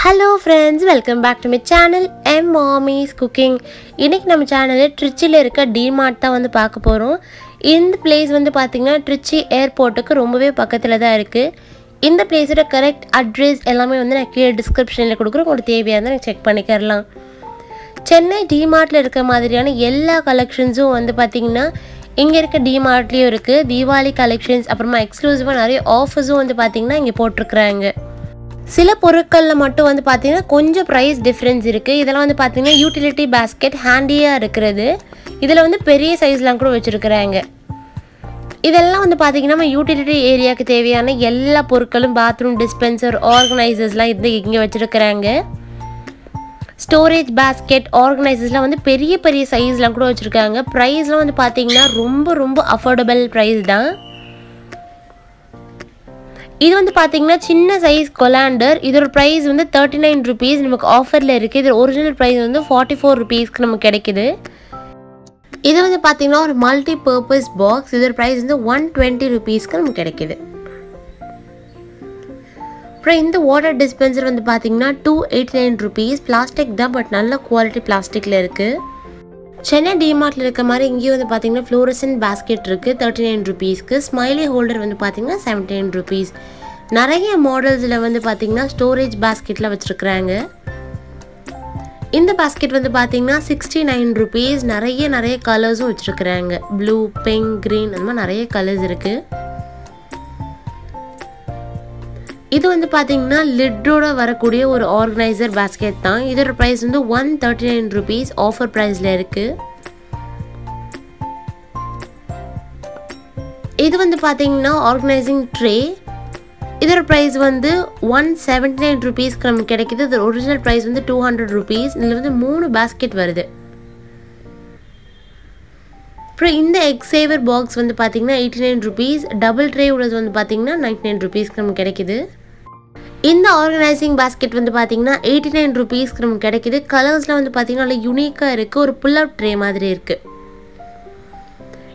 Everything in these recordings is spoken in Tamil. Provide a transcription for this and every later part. Hello friends, welcome back to my channel M mommy's cooking. இன்றைக்கி நம்ம சேனலில் ட்ரிச்சியில் இருக்க டிமார்ட் தான் வந்து பார்க்க போகிறோம். இந்த பிளேஸ் வந்து பார்த்திங்கன்னா ட்ரிச்சி ஏர்போர்ட்டுக்கு ரொம்பவே பக்கத்தில் தான் இருக்குது. இந்த பிளேஸோட கரெக்ட் அட்ரஸ் எல்லாமே வந்து நான் கீழே டிஸ்கிரிப்ஷனில் கொடுக்குறேன். உங்களுக்கு தேவையாக இருந்தால் நீங்கள் செக் பண்ணிக்கிறலாம். சென்னை டிமார்ட்டில் இருக்க மாதிரியான எல்லா கலெக்ஷன்ஸும் வந்து பார்த்திங்கன்னா இங்கே இருக்க டிமார்ட்லேயும் இருக்குது. தீபாவளி கலெக்ஷன்ஸ், அப்புறமா எக்ஸ்க்ளூசிவாக நிறைய ஆஃபர்ஸும் வந்து பார்த்திங்கன்னா இங்கே போட்டிருக்கிறாங்க. சில பொருட்களில் மட்டும் வந்து பார்த்திங்கன்னா கொஞ்சம் ப்ரைஸ் டிஃப்ரென்ஸ் இருக்குது. இதெல்லாம் வந்து பார்த்திங்கன்னா யூட்டிலிட்டி பேஸ்கெட் ஹேண்டியாக இருக்கிறது. இதில் வந்து பெரிய சைஸ்லாம் கூட வச்சுருக்குறாங்க. இதெல்லாம் வந்து பார்த்திங்கன்னா நம்ம யூட்டிலிட்டி ஏரியாவுக்கு தேவையான எல்லா பொருட்களும், பாத்ரூம் டிஸ்பென்சர், ஆர்கனைசர்ஸ்லாம் இது இங்கே வச்சுருக்குறாங்க. ஸ்டோரேஜ் பேஸ்கெட், ஆர்கனைசர்ஸ்லாம் வந்து பெரிய பெரிய சைஸ்லாம் கூட வச்சுருக்காங்க. ப்ரைஸ்லாம் வந்து பார்த்திங்கன்னா ரொம்ப ரொம்ப அஃபோர்டபுள் ப்ரைஸ் தான். இது வந்து பார்த்திங்கன்னா சின்ன சைஸ் கொலாண்டர். இதோட ப்ரைஸ் வந்து 39 rupees நமக்கு ஆஃபரில் இருக்குது. இதோட ஒரிஜினல் ப்ரைஸ் வந்து 44 rupeesக்கு நமக்கு கிடைக்குது. இது வந்து பார்த்திங்கன்னா ஒரு மல்டி பர்பஸ் பாக்ஸ். இதோட ப்ரைஸ் வந்து 120 rupeesக்கு நமக்கு கிடைக்குது. அப்புறம் இந்த வாட்டர் டிஸ்பென்சர் வந்து பார்த்திங்கன்னா 289 rupees. பிளாஸ்டிக் தான், பட் நல்ல குவாலிட்டி பிளாஸ்டிக்கில் இருக்குது. சென்னை டிமார்ட்டில் இருக்க மாதிரி இங்கேயும் வந்து பார்த்திங்கன்னா ஃப்ளூரசன் பேஸ்கெட் இருக்குது 39 rupeesக்கு. ஸ்மைலி ஹோல்டர் வந்து பார்த்திங்கன்னா 17 rupees. நிறைய மாடல்ஸில் வந்து பார்த்திங்கன்னா ஸ்டோரேஜ் பேஸ்கெட்டில் வச்சுருக்குறாங்க. இந்த பேஸ்கெட் வந்து பார்த்திங்கன்னா 69 rupees. நிறைய கலர்ஸும் வச்சுருக்குறாங்க. ப்ளூ, பிங்க், க்ரீன், அந்த மாதிரி நிறைய கலர்ஸ் இருக்குது. இது வந்து பார்த்திங்கன்னா லிட்டரோட வரக்கூடிய ஒரு ஆர்கனைசர் பேஸ்கெட் தான். இதோட ப்ரைஸ் வந்து 139 rupees ஆஃபர் ப்ரைஸில் இருக்குது. இது வந்து பார்த்திங்கன்னா ஆர்கனைசிங் ட்ரே. இதோட ப்ரைஸ் வந்து 179 rupeesக்கு நமக்கு கிடைக்கிது. இதோட ஒரிஜினல் ப்ரைஸ் வந்து 200 rupees. இதில் வந்து 3 பேஸ்கெட் வருது. அப்புறம் இந்த எக் சேவர் பாக்ஸ் வந்து பார்த்திங்கன்னா 89 rupees. டபுள் ட்ரே உள்ளது வந்து பார்த்திங்கன்னா 99 rupeesக்கு நமக்கு கிடைக்கிது. இந்த ஆர்கனைசிங் பேஸ்கெட் வந்து பார்த்திங்கன்னா 89 rupeesக்கு நமக்கு கிடைக்கிது. கலர்ஸ்லாம் வந்து பார்த்திங்கன்னா நல்லா யூனிக்காக இருக்குது. ஒரு புல் அப் ட்ரே மாதிரி இருக்குது.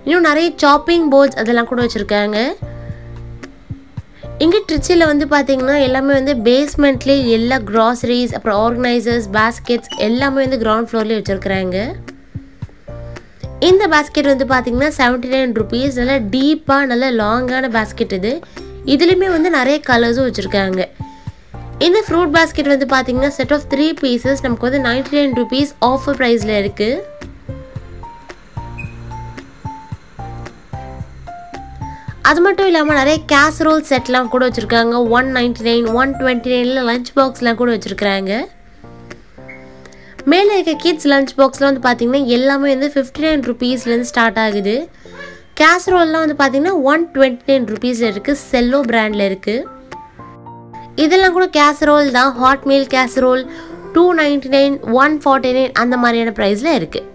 இன்னும் நிறைய சாப்பிங் போர்ட்ஸ் அதெல்லாம் கூட வச்சுருக்காங்க. இங்கே ட்ரிச்சியில் வந்து பார்த்திங்கன்னா எல்லாமே வந்து பேஸ்மெண்ட்லேயே எல்லா க்ராசரிஸ், அப்புறம் ஆர்கனைசர்ஸ், பேஸ்கெட்ஸ் எல்லாமே வந்து கிரவுண்ட் ஃப்ளோர்லேயே வச்சுருக்குறாங்க. இந்த பேஸ்கெட் வந்து பார்த்திங்கன்னா 79 rupees. நல்லா டீப்பாக நல்லா லாங்கான பேஸ்கெட் இது. இதுலேயுமே வந்து நிறைய கலர்ஸும் வச்சுருக்காங்க. இந்த ஃப்ரூட் பேஸ்கெட் வந்து பார்த்திங்கன்னா செட் ஆஃப் 3 pieces நமக்கு வந்து 99 rupees ஆஃபர் ப்ரைஸில் இருக்குது. அது மட்டும் இல்லாமல் நிறைய கேசரோல் செட்லாம் கூட வச்சுருக்காங்க. 199, 129 லஞ்ச் பாக்ஸ்லாம் கூட வச்சுருக்குறாங்க. மேலே இருக்க கிட்ஸ் லஞ்ச் பாக்ஸில் வந்து பார்த்திங்கன்னா எல்லாமே வந்து 59 rupeesலேருந்து ஸ்டார்ட் ஆகுது. கேசரோல்லாம் வந்து பார்த்திங்கன்னா 129 rupeesiல் இருக்குது. செல்லோ பிராண்டில் இருக்குது. இதெல்லாம் கூட கேசரோல் தான். ஹாட் மீல் கேசரோல் 299, 149 அந்த மாதிரியான ப்ரைஸில் இருக்குது.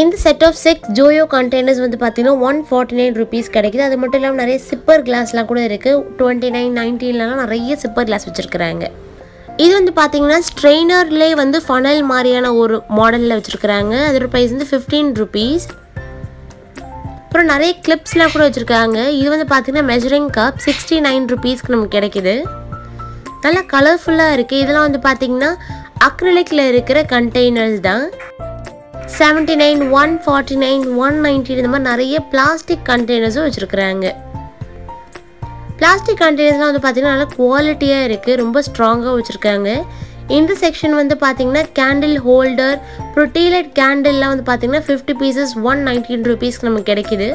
இந்த செட் ஆஃப் 6 ஜோயோ கண்டெய்னர்ஸ் வந்து பார்த்திங்கன்னா 149 rupees கிடைக்குது. அது மட்டும் இல்லாமல் நிறைய சிப்பர் கிளாஸ்லாம் கூட இருக்குது. 29, 19லலாம் நிறைய சிப்பர் கிளாஸ் வச்சுருக்குறாங்க. இது வந்து பார்த்திங்கன்னா ஸ்ட்ரெயினர்லேயே வந்து ஃபனல் மாதிரியான ஒரு மாடலில் வச்சுருக்குறாங்க. அதோட ப்ரைஸ் வந்து 15 rupees. அப்புறம் நிறைய கிளிப்ஸ்லாம் கூட வச்சுருக்காங்க. இது வந்து பார்த்திங்கன்னா மெஷரிங் கப் 69 rupeesக்கு நமக்கு கிடைக்கிது. நல்லா கலர்ஃபுல்லாக இருக்குது. இதெல்லாம் வந்து பார்த்திங்கன்னா அக்ரிலிக்கில் இருக்கிற கண்டெய்னர்ஸ் தான். 79, 149, 190 இந்த மாதிரி நிறைய பிளாஸ்டிக் கண்டெய்னர்ஸும் வச்சுருக்குறாங்க. பிளாஸ்டிக் கண்டெய்னர்ஸ்லாம் வந்து பார்த்திங்கன்னா நல்லா குவாலிட்டியாக இருக்குது. ரொம்ப ஸ்ட்ராங்காக வச்சுருக்காங்க. இந்த செக்ஷன் வந்து பார்த்திங்கன்னா கேண்டில் ஹோல்டர், ப்ரொட்டீலட் கேண்டில்லாம் வந்து பார்த்திங்கன்னா 50 pieces 119 rupeesக்கு நமக்கு கிடைக்கிது.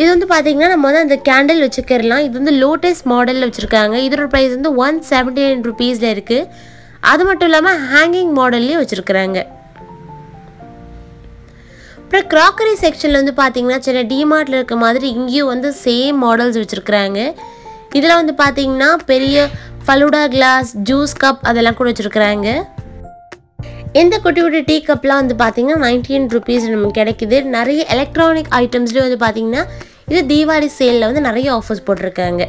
இது வந்து பார்த்திங்கன்னா நம்ம வந்து அந்த கேண்டில் வச்சுக்கிறலாம். இது வந்து லோட்டஸ் மாடலில் வச்சுருக்காங்க. இதோட ப்ரைஸ் வந்து 179 rupeesiல் இருக்குது. அது மட்டும் இல்லாமல் ஹேங்கிங் மாடல்லையும் வச்சுருக்குறாங்க. அப்புறம் க்ராக்கரி செக்ஷனில் வந்து பார்த்திங்கன்னா சில டிமார்ட்டில் இருக்க மாதிரி இங்கேயும் வந்து சேம் மாடல்ஸ் வச்சுருக்குறாங்க. இதில் வந்து பார்த்திங்கன்னா பெரிய ஃபலூடா கிளாஸ், ஜூஸ் கப் அதெல்லாம் கூட வச்சுருக்குறாங்க. இந்த குட்டி குட்டி டீ கப்லாம் வந்து பார்த்திங்கன்னா 19 rupees நமக்கு கிடைக்குது. நிறைய எலக்ட்ரானிக் ஐட்டம்ஸ்லேயும் வந்து பார்த்திங்கன்னா இது தீபாவளி சேலில் வந்து நிறைய ஆஃபர்ஸ் போட்டிருக்காங்க.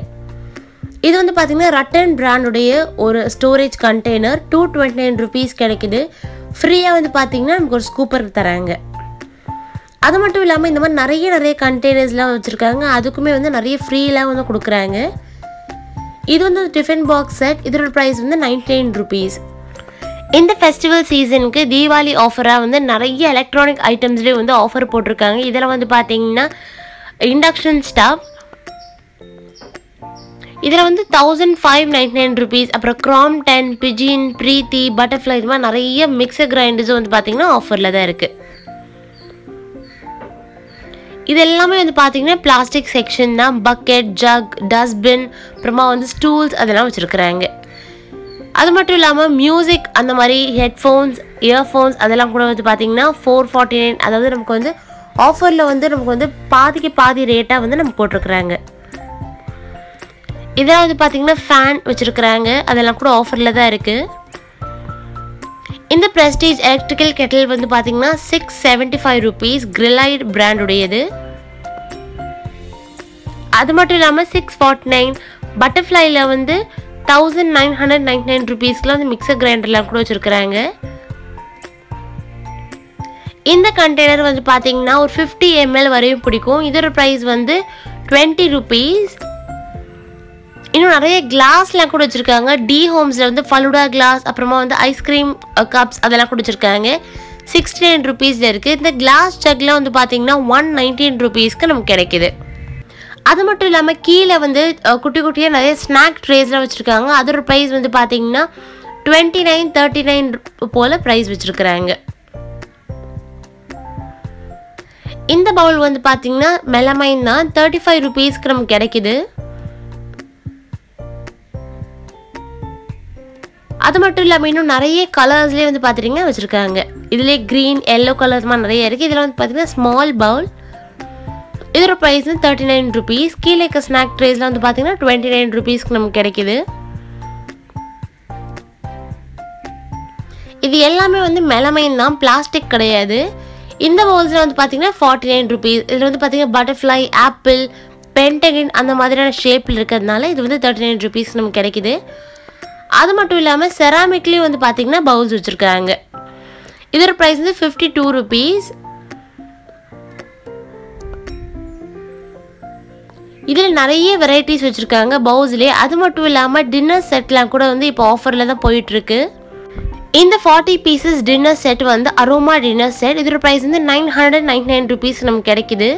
இது வந்து பார்த்திங்கன்னா ரட்டன் பிராண்டுடைய ஒரு ஸ்டோரேஜ் கண்டெய்னர் 229 rupees கிடைக்குது. ஃப்ரீயாக வந்து பார்த்திங்கன்னா நமக்கு ஒரு ஸ்கூப்பர் தராங்க. அது மட்டும் இல்லாமல் இந்த மாதிரி நிறைய கண்டெய்னர்ஸ்லாம் வச்சுருக்காங்க. அதுக்குமே வந்து நிறைய ஃப்ரீலாம் வந்து கொடுக்குறாங்க. ಇದೊಂದು ಟಿಫಿನ್ ಬಾಕ್ಸ್ ಸೆಟ್ ಇದರ ಪ್ರೈಸ್ வந்து 99 rupees இந்த ஃபெஸ்டிவல் சீசனுக்கு தீபாவளி ஆஃபரா வந்து நிறைய எலக்ட்ரானிக் ஐட்டம்ஸ்ல வந்து ஆஃபர் போட்டுருக்காங்க இதெல்லாம் வந்து பாத்தீங்கன்னா இண்டக்ஷன் ஸ்டவ் इधर वो 1599 रुपीस अपरा क्रॉम 10 पिजिन प्रीति बटरफ्लाई इतना नरिया मिक्सर ग्राइंडर्स वो पातींगना ऑफर लगा रखे इधर लामे वो पातींगना प्लास्टिक सेक्शन ना बकेट जग डस्टबिन प्रमा वो स्टूल्स अदना वो चिरक रहेंगे अद मटू लामा म्यूजिक अंदर मरी हेडफोन्स इयरफोन्स अदलाम कुड़ा वो पातींगना 449 अदर नमक वो ऑफर लगा नमक वो पाती के पाती रेटा वो नमक कोट रख रहेंगे इधर वो पातींगना फैन वच्चिरुक्रांगे अदल्लाम कूड ऑफरला दा इरुक्कु इंद प्रेस्टीज इलेक्ट्रिकल केटल வந்து பாத்தீங்கன்னா 675 rupees ग्रिलाइड ब्रांड உடையது அது மட்டும் இல்லாம 649 பட்டர்ஃப்ளைல வந்து 1999 rupeesல வந்து மிக்ஸர் கிரைண்டர்லாம் கூட வச்சிருக்காங்க இந்த கண்டெய்னர் வந்து பாத்தீங்கன்னா ஒரு 50 ml வரையும் பிடிக்கும் இதோட பிரைஸ் வந்து 20 rupees இன்னும் நிறைய கிளாஸ்லாம் கூட வச்சிருக்காங்க டி ஹோம்ஸ்ல வந்து ஃபலூடா கிளாஸ் அப்புறமா வந்து ஐஸ்கிரீம் கப்ஸ் அதெல்லாம் கூட வச்சிருக்காங்க 69 rupeesல இருக்கு இந்த கிளாஸ் ஜக்ல வந்து பாத்தீங்கன்னா 119 rupeesக்கு நமக்கு கிடைக்குது அது மட்டும் இல்லாம கீழ வந்து குட்டி குட்டியா நிறைய ஸ்நாக் ட்ரேஸ்லாம் வச்சிருக்காங்க அதோட பிரைஸ் வந்து பாத்தீங்கன்னா 29 39 போல பிரைஸ் வச்சிருக்காங்க இந்த பவுல் வந்து பாத்தீங்கன்னா மெலமைன் தான் 35 rupeesக்கு நமக்கு கிடைக்குது அது மட்டும் இல்லாம இன்னும் நிறைய கலர்ஸ்லயே வந்து பாத்துறீங்க வச்சிருக்காங்க இதுல கிரீன் yellow கலர்ஸ்மா நிறைய இருக்கு இதெல்லாம் வந்து பாத்தீங்கன்னா ஸ்மால் பவுல் இதோட பிரைஸ் 39 rupees கீழேக்க ஸ்நாக் ட்ரேஸ்ல வந்து பாத்தீங்கன்னா 29 rupees க்கு நமக்கு கிடைக்குது இது எல்லாமே வந்து மெலமைன் தான் பிளாஸ்டிக் கிடையாது இந்த பவுல்ஸ்ல வந்து பாத்தீங்கன்னா 49 rupees இதுல வந்து பாத்தீங்கன்னா பட்டர்ஃப்ளை ஆப்பிள் பென்டகன் அந்த மாதிரியான ஷேப்ல இருக்கிறதுனால இது வந்து 39 rupees நமக்கு கிடைக்குது அது மட்டும் இல்லாம செராமிக்லி வந்து பாத்தீங்கன்னா பவுல்ஸ் வச்சிருக்காங்க இதோட பிரைஸ் வந்து 52 rupees இதுல நிறைய வெரைட்டிஸ் வச்சிருக்காங்க பவுல்ஸ்லயே அது மட்டும் இல்லாம டின்னர் செட்லாம் கூட வந்து இப்போ ஆஃபர்ல தான் போயிட்டு இருக்கு இந்த 40 pieces டின்னர் செட் வந்து அரோமா டின்னர் செட் இதோட பிரைஸ் வந்து 999 rupees நமக்கு கிடைக்குது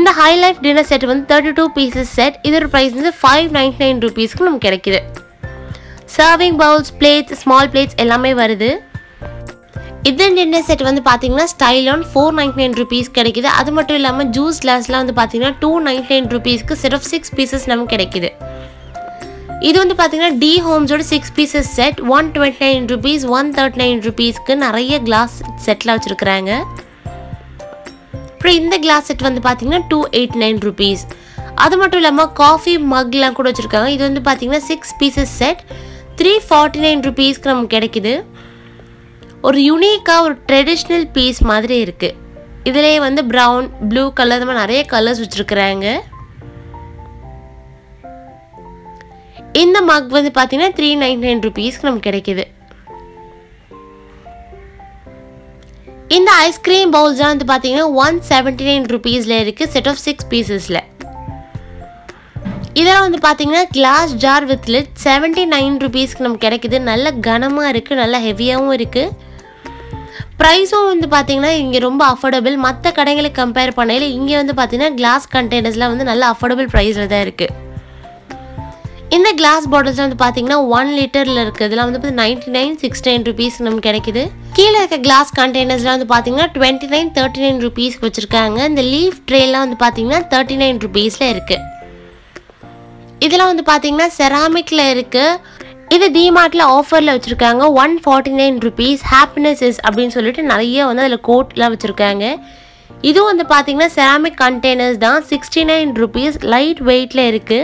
இந்த ஹை லைஃப் டின்னர் செட் வந்து 32 pieces செட் இதோட பிரைஸ் வந்து 599 rupees க்கு நமக்கு கிடைக்குது serving bowls plates small plates எல்லாமே வருது இந்த டின்னர் செட் வந்து பாத்தீங்கன்னா ஸ்டைல் ஆன் 499 rupees கிடைக்குது அது மட்டும் இல்லாம ஜூஸ் கிளாஸ்லாம் வந்து பாத்தீங்கன்னா 299 rupees க்கு செட் ஆஃப் 6 பீசஸ் நமக்கு கிடைக்குது இது வந்து பாத்தீங்கன்னா டி ஹோம்ஸோட 6 பீசஸ் செட் 129 rupees 139 rupees க்கு நிறைய கிளாஸ் செட்ல வச்சிருக்காங்க அப்புறம் இந்த கிளாஸ் செட் வந்து பாத்தீங்கன்னா 289 rupees அது மட்டும் இல்லாம காபி மக்லாம் கூட வச்சிருக்காங்க இது வந்து பாத்தீங்கன்னா 6 பீசஸ் செட் 349 rupees க்கு நமக்கு கிடைக்குது ஒரு யூனிக்கா ஒரு ட்ரெடிஷனல் பீஸ் மாதிரி இருக்கு இதுலயே வந்து பிரவுன் ப்ளூ கலர் நம்ம நிறைய கலர்ஸ் வச்சிருக்காங்க இந்த மக் வந்து பாத்தீங்கன்னா 399 rupees க்கு நமக்கு கிடைக்குது இந்த ஐஸ்கிரீம் பவுல்ஸ் வந்து பாத்தீங்கன்னா 179 rupeesல இருக்கு செட் ஆஃப் 6 பீசஸ்ல इधर வந்து பாத்தீங்கன்னா glass jar with lid 79 rupees க்கு நமக்கு கிடைக்குது நல்ல கனமா இருக்கு நல்ல ஹெவியாவும் இருக்கு பிரைஸும் வந்து பாத்தீங்கன்னா இங்க ரொம்ப அஃபோர்டபிள் மத்த கடைகளை கம்பேர் பண்ணையில இங்க வந்து பாத்தீங்கன்னா கிளாஸ் கண்டெய்னர்ஸ்லாம் வந்து நல்ல அஃபோர்டபிள் பிரைஸ்ல தான் இருக்கு இந்த கிளாஸ் பாட்டில்ஸ் வந்து பாத்தீங்கன்னா 1 லிட்டர்ல இருக்கு இதெல்லாம் வந்து 99 69 rupees நமக்கு கிடைக்குது கீழ இருக்க கிளாஸ் கண்டெய்னர்ஸ்லாம் வந்து பாத்தீங்கன்னா 29 39 rupees வச்சிருக்காங்க இந்த லீஃப் ட்ரேலாம் வந்து பாத்தீங்கன்னா 39 rupeesல இருக்கு இதெல்லாம் வந்து பாத்தீங்கன்னா செராமிக்ல இருக்கு இது டிமார்ட்ல ஆஃபர்ல வச்சிருக்காங்க 149 rupees happiness is அப்படினு சொல்லிட்டு நிறைய வந்து அதுல கோட்லாம் வச்சிருக்காங்க இது வந்து பாத்தீங்கன்னா செராமிக் கண்டெய்னர்ஸ் தான் 69 rupees லைட் வெயிட்ல இருக்கு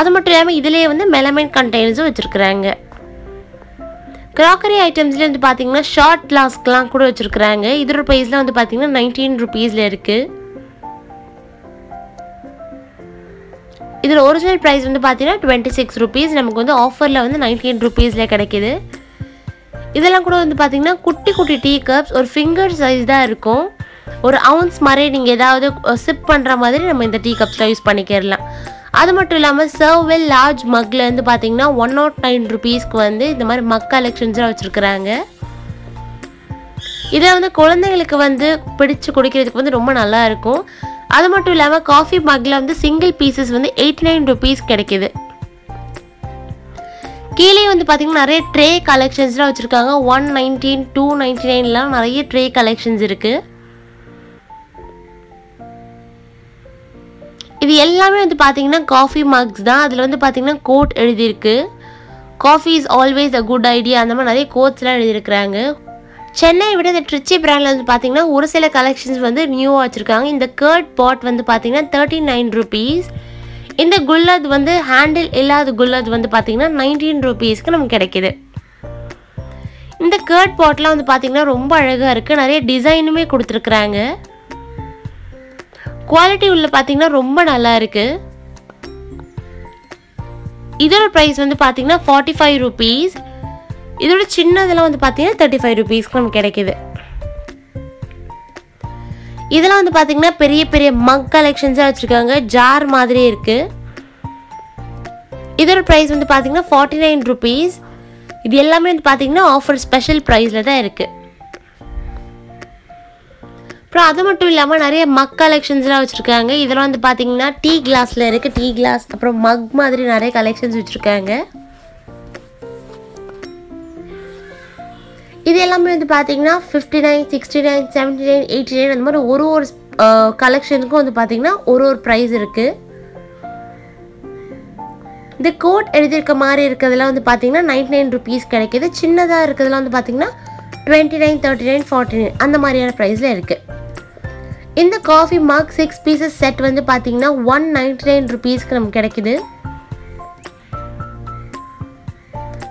அது மட்டும் இல்லாம இதுலயே வந்து மெலமைன் கண்டெய்னர்ஸும் வச்சிருக்காங்க கிராக்கரி ஐட்டம்ஸ்ல வந்து பாத்தீங்கன்னா ஷார்ட் கிளாஸ்லாம் கூட வச்சிருக்காங்க இதோட பிரைஸ்ல வந்து பாத்தீங்கன்னா 19 rupeesல இருக்கு इधर ओरिजिनल प्राइस வந்து பாத்தீங்கன்னா 26 rupees நமக்கு வந்து ஆஃபர்ல வந்து 19 rupeesல கிடைக்குது இதெல்லாம் கூட வந்து பாத்தீங்கன்னா குட்டி குட்டி டீ கப்ஸ் ஒரு ஃபிங்கர் சைஸ் தான் இருக்கும் ஒரு ounce மாதிரி நீங்க ஏதாவது சிப் பண்ற மாதிரி நம்ம இந்த டீ கப்ஸ்ல யூஸ் பண்ணிக்கலாம் அது மட்டும் இல்லாமல் சர்வெல் லார்ஜ் மக்கில் வந்து பார்த்தீங்கன்னா 109 ரூபீஸ்க்கு வந்து இந்த மாதிரி மக் கலெக்ஷன்ஸாக வச்சுருக்குறாங்க. இதை வந்து குழந்தைங்களுக்கு வந்து பிடிச்சி குடிக்கிறதுக்கு வந்து ரொம்ப நல்லா இருக்கும். அது மட்டும் இல்லாமல் காஃபி மக்கில் வந்து சிங்கிள் பீசஸ் வந்து 89 ரூபீஸ் கிடைக்கிது. கீழே வந்து பார்த்தீங்கன்னா நிறைய ட்ரே கலெக்ஷன்ஸ்லாம் வச்சுருக்காங்க. 119, 299லாம் நிறைய ட்ரே கலெக்ஷன்ஸ் இருக்குது. இது எல்லாமே வந்து பார்த்தீங்கன்னா காஃபி மக்ஸ் தான். அதில் வந்து பார்த்தீங்கன்னா கோட் எழுதியிருக்கு, coffee is always a good idea, அந்த மாதிரி நிறைய கோட்ஸ்லாம் எழுதியிருக்கிறாங்க. சென்னையை விட இந்த ட்ரிச்சி பிராண்டில் வந்து பார்த்தீங்கன்னா ஒரு சில கலெக்ஷன்ஸ் வந்து நியூவாக வச்சுருக்காங்க. இந்த கர்ட் பாட் வந்து பார்த்தீங்கன்னா 39 ரூபீஸ். இந்த குல்லத் வந்து ஹேண்டில் இல்லாத குல்லத் வந்து பார்த்தீங்கன்னா 19 ரூபீஸ்க்கு நமக்கு கிடைக்கிது. இந்த கர்ட் பாட்டெலாம் வந்து பார்த்தீங்கன்னா ரொம்ப அழகாக இருக்குது. நிறைய டிசைனுமே கொடுத்துருக்குறாங்க. குவாலிட்டி உள்ள பார்த்தீங்கன்னா ரொம்ப நல்லா இருக்குது. இதோட ப்ரைஸ் வந்து பார்த்தீங்கன்னா 45 ரூபீஸ். இதோட சின்னதெல்லாம் வந்து பார்த்தீங்கன்னா 35 ரூபீஸ்க்கு நமக்கு கிடைக்கிது. இதெல்லாம் வந்து பார்த்தீங்கன்னா பெரிய பெரிய மக் கலெக்ஷன்ஸாக வச்சுருக்காங்க. ஜார் மாதிரி இருக்குது. இதோட ப்ரைஸ் வந்து பார்த்தீங்கன்னா 49 ரூபீஸ். இது எல்லாமே வந்து பார்த்தீங்கன்னா ஆஃபர் ஸ்பெஷல் ப்ரைஸில் தான் இருக்குது. அப்புறம் அது மட்டும் இல்லாமல் நிறைய மக் கலெக்ஷன்ஸ்லாம் வச்சுருக்காங்க. இதெல்லாம் வந்து பார்த்தீங்கன்னா டீ கிளாஸில் இருக்குது. டீ கிளாஸ் அப்புறம் மக் மாதிரி நிறைய கலெக்ஷன்ஸ் வச்சுருக்காங்க. இது எல்லாமே வந்து பார்த்தீங்கன்னா 59, 69, 79, 89 அந்த மாதிரி ஒரு ஒரு கலெக்ஷனுக்கும் வந்து பார்த்தீங்கன்னா ஒரு ஒரு ப்ரைஸ் இருக்குது. இந்த கோட் எழுதியிருக்க மாதிரி இருக்கிறதுலாம் வந்து பார்த்தீங்கன்னா 99 ரூபீஸ் கிடைக்கிது. சின்னதாக இருக்கிறதுலாம் வந்து பார்த்தீங்கன்னா 29, 39, 49 அந்த மாதிரியான ப்ரைஸில் இருக்குது. இந்த காஃபி மக் 6 பீசஸ் செட் வந்து பார்த்தீங்கன்னா 199 ரூபீஸ்க்கு நமக்கு கிடைக்கிது.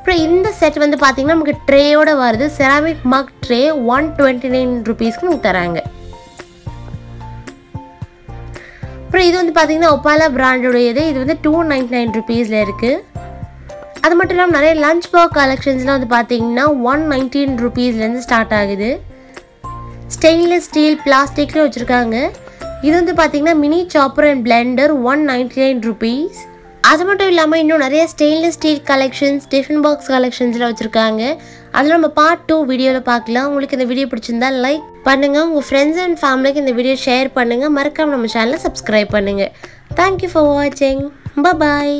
அப்புறம் இந்த செட் வந்து பார்த்தீங்கன்னா நமக்கு ட்ரேயோட வருது. செராமிக் மக் ட்ரே 129 ரூபீஸ்க்கு நமக்கு தராங்க. அப்புறம் இது வந்து பார்த்தீங்கன்னா ஒப்பாலா பிராண்டுடையது. இது வந்து 299 ரூபீஸில் இருக்குது. அது மட்டும் இல்லாமல் நிறைய லஞ்ச் பாக்ஸ் கலெக்ஷன்ஸ்லாம் வந்து பார்த்தீங்கன்னா 119 ரூபீஸ்லேருந்து ஸ்டார்ட் ஆகுது. ஸ்டெயின்லெஸ் ஸ்டீல் பிளாஸ்டிக்லேயும் வச்சுருக்காங்க. இது வந்து பார்த்தீங்கன்னா mini chopper and blender 199 rupees. அது மட்டும் இல்லாமல் இன்னும் நிறைய stainless steel collections, tiffin box கலெக்ஷன்ஸ்லாம் வச்சுருக்காங்க. அதில் நம்ம பார்ட் 2 வீடியோவில் பார்க்கலாம். உங்களுக்கு இந்த வீடியோ பிடிச்சிருந்தா லைக் பண்ணுங்கள். உங்கள் ஃப்ரெண்ட்ஸ் அண்ட் ஃபேமிலிக்கு இந்த வீடியோ ஷேர் பண்ணுங்கள். மறக்காமல் நம்ம சேனலை சப்ஸ்கிரைப் பண்ணுங்கள். தேங்க்யூ ஃபார் வாட்சிங். பாய்.